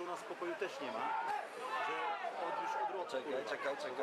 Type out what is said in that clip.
że u nas spokoju też nie ma, że od już odroczek. Czekaj.